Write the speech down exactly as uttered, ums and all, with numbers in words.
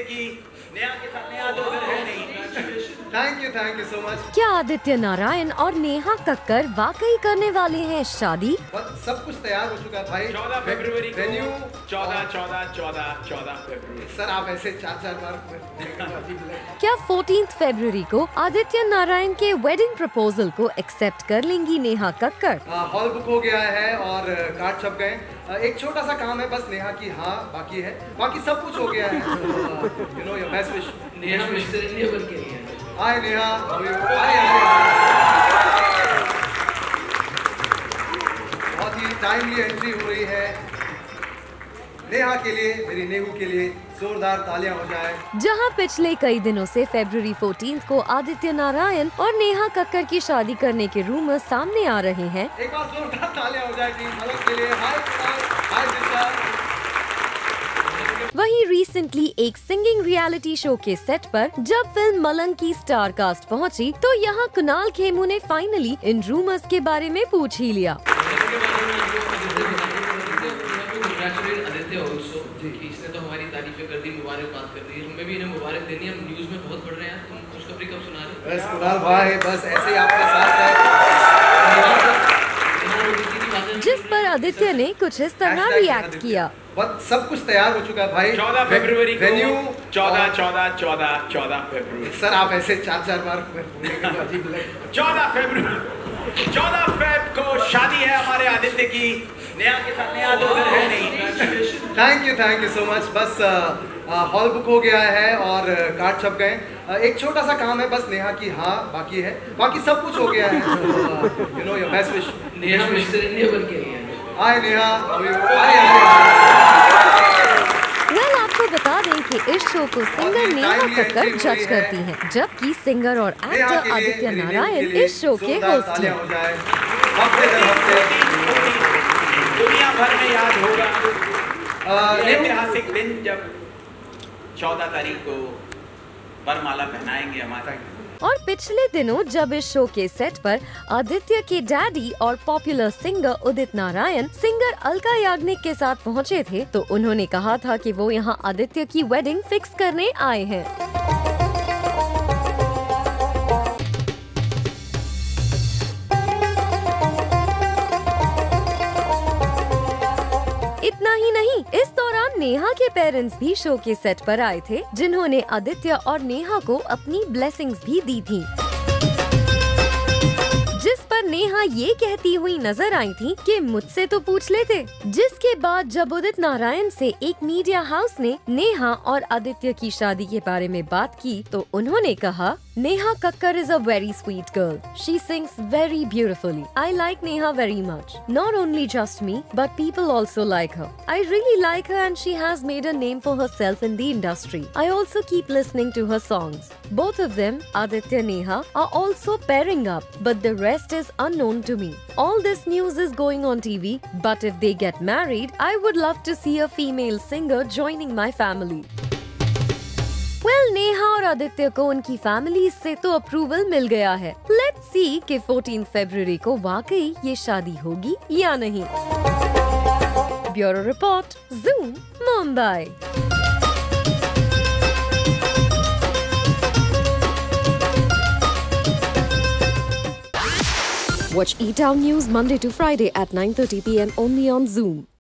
जैसे कि नेहा के साथ नेहा दो घर है नहीं। Thank you thank you so much. क्या आदित्य नारायण और नेहा कक्कर वाकई करने वाले हैं शादी? सब कुछ तैयार हो चुका भाई। चौदह फरवरी वेन्यू चौदह चौदह चौदह चौदह फरवरी। सर आप ऐसे चार चार बार। क्या चौदह फरवरी को आदित्य नारायण के वेडिंग प्रपोजल को एक्सेप्ट कर लेंगी नेहा कक्कर? हॉल बुक हो गया है और कार्ड छप गए। एक छोटा सा काम है बस नेहा की हाँ बाकी है, बाकी सब कुछ हो गया है। You know your best wish Neha mister India बन के लिए। Hi Neha, how are you? बहुत ही टाइमली एंट्री हो रही है नेहा के लिए, मेरी नेहू के लिए जोरदार तालियां हो जाए। जहां पिछले कई दिनों से फरवरी चौदह को आदित्य नारायण और नेहा कक्कर की शादी करने के रूमर सामने आ रहे हैं। एक बार जोरदार तालियां हो जाए टीम मलंग के लिए। हाय हाय हाय दिशा। वहीं रिसेंटली एक सिंगिंग रियलिटी शो के सेट पर जब फिल्म मलंग की स्टार कास्ट पहुंची, तो यहां कुणाल खेमू ने फाइनली इन रूमर्स के बारे में पूछ ही लिया। इसने तो हमारी तारीफें कर दी, मुबारकबाद कर दी, हमें भी इन्हें मुबारक देनी है। हम न्यूज़ में बहुत पढ़ रहे हैं, तुम खुशखबरी कब सुना रहे हो? बस कुणाल भाई बस ऐसे ही आपके साथ है। जिस पर आदित्य ने कुछ इस तरह रिएक्ट किया। बस सब कुछ तैयार हो चुका है भाई। चौदह फरवरी वेन्यू चौदह चौदह चौदह चौदह फरवरी। सर आप ऐसे चार चार बार। चौदह फरवरी चौदह फरवरी को शादी है हमारे आदित्य की नेहा के साथ। नेहा दो घर है नहीं। Thank you thank you so much. बस हॉल बुक हो गया है और कार्ड छप गए। uh, एक छोटा सा काम है बस नेहा की हाँ बाकी है, बाकी सब कुछ हो गया है। You know your best wish Neha mister India बन के लिए। Hi Neha, how are you? Hi hi. Well आपको बता दें कि इस शो को सिंगर नेहा कक्कर जज करती हैं, जबकि सिंगर और एक्टर आदित्य नारायण इस शो के होस्ट हैं। दुनिया भर में याद होगा ऐतिहासिक दिन जब चौदह तारीख को वरमाला पहनाएंगे हमारे। और पिछले दिनों जब इस शो के सेट पर आदित्य के डैडी और popular singer Udit Narayan singer Alka Yagnik के साथ पहुंचे थे, तो उन्होंने कहा था कि वो यहां आदित्य की वेडिंग फिक्स करने आए हैं। इतना ही नहीं, इस दौरान नेहा के पेरेंट्स भी शो के सेट पर आए थे, जिन्होंने आदित्य और नेहा को अपनी ब्लेसिंग्स भी दी थी, जिस पर नेहा ये कहती हुई नजर आई थी कि मुझसे तो पूछ लेते। जिसके बाद जब उदित नारायण से एक मीडिया हाउस ने नेहा और आदित्य की शादी के बारे में बात की, तो उन्होंने कहा Neha Kakkar is a very sweet girl, she sings very beautifully, I like Neha very much, not only just me but people also like her, I really like her and she has made a name for her self in the industry, I also keep listening to her songs, both of them Aditya Neha are also pairing up but the rest is unknown to me. All this news is going on T V, but if they get married, I would love to see a female singer joining my family. Well, Neha और आदित्य को उनकी family से तो approval मिल गया है। Let's see कि चौदह फरवरी को वाकई ये शादी होगी या नहीं। Bureau report, Zoom, Mumbai. Watch E Town News Monday to Friday at nine thirty p m only on Zoom.